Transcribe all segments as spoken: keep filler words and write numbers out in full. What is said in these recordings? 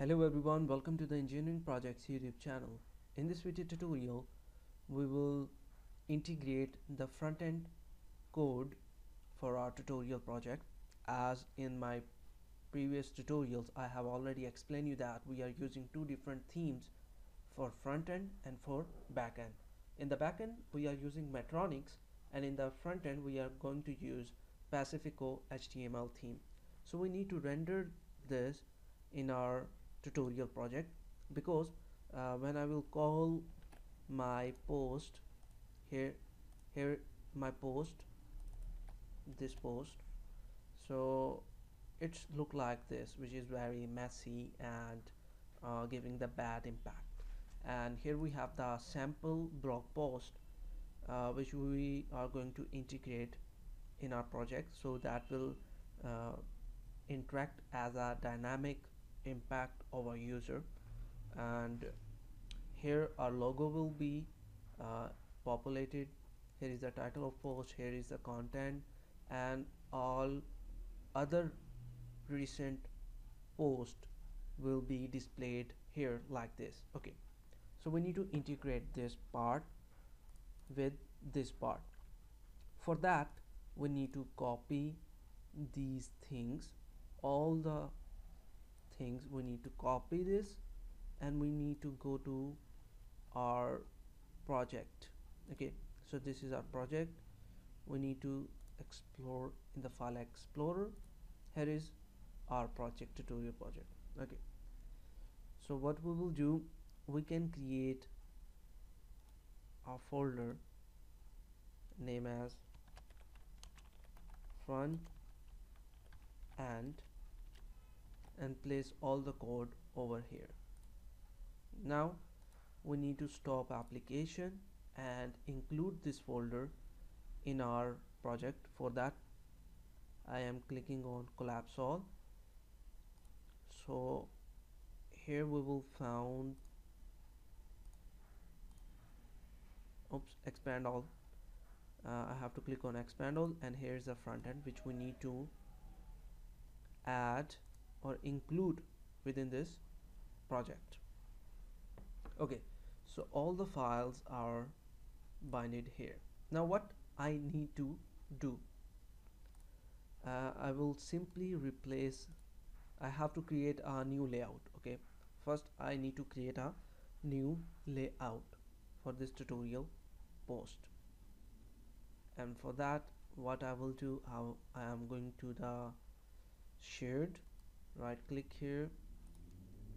Hello everyone, welcome to the Engineering Projects YouTube channel. In this video tutorial, we will integrate the front-end code for our tutorial project. As in my previous tutorials, I have already explained you that we are using two different themes for front-end and for back-end. In the back-end, we are using Metronics, and in the front-end, we are going to use Pacifico H T M L theme. So we need to render this in our tutorial project, because uh, when I will call my post here here my post this post, so it's look like this, which is very messy and uh, giving the bad impact. And here we have the sample blog post uh, which we are going to integrate in our project, so that will uh, interact as a dynamic impact of our user. And here our logo will be uh, populated. Here is the title of post, here is the content, and all other recent post will be displayed here like this. Okay, so we need to integrate this part with this part. For that, we need to copy these things, all the things we need to copy this, and we need to go to our project. Okay, so this is our project. We need to explore in the file explorer. Here is our project, tutorial project. Okay, so what we will do, we can create a folder name as front and and place all the code over here. Now we need to stop application and include this folder in our project. For that, I am clicking on collapse all. So here we will found oops expand all. uh, I have to click on expand all, and here is the front end which we need to add or include within this project. Okay, so all the files are binded here. Now what I need to do, uh, I will simply replace, I have to create a new layout. Okay, first I need to create a new layout for this tutorial post, and for that what I will do, how I am going to the shared, right click here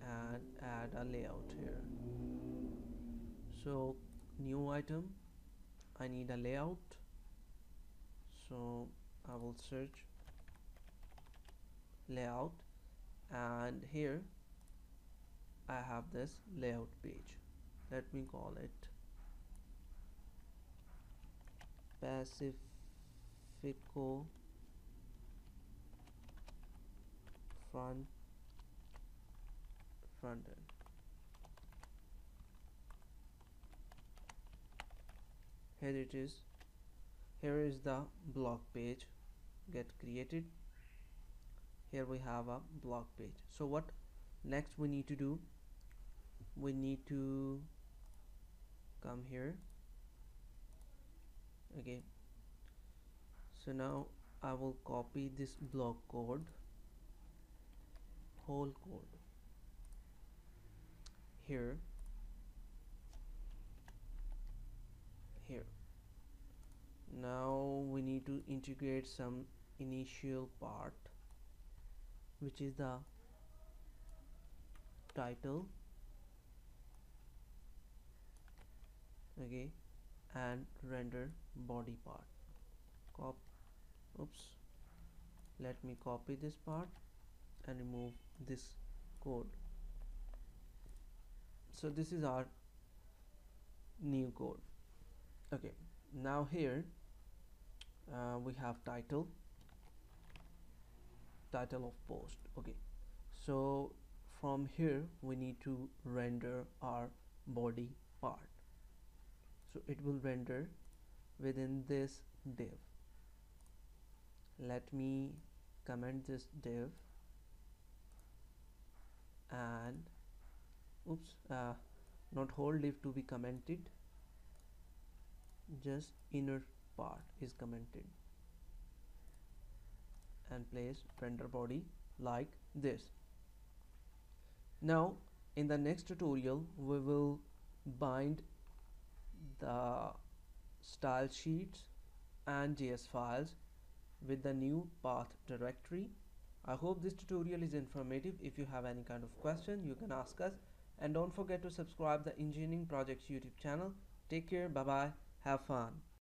and add a layout here. So new item, I need a layout, so I will search layout, and here I have this layout page. Let me call it Pacifico front front end. Here it is. Here is the blog page get created. Here we have a blog page. So what next we need to do, we need to come here. Okay, so now I will copy this blog code, whole code here here now we need to integrate some initial part, which is the title. Okay, and render body part. Cop oops let me copy this part and remove this code. So this is our new code. Okay, now here uh, we have title title of post. Okay, so from here we need to render our body part, so it will render within this div. Let me comment this div and and oops uh, not whole div to be commented, just inner part is commented, and place render body like this. Now in the next tutorial we will bind the style sheets and J S files with the new path directory. I hope this tutorial is informative. If you have any kind of question, you can ask us, and don't forget to subscribe the Engineering Projects YouTube channel. Take care, bye bye, have fun.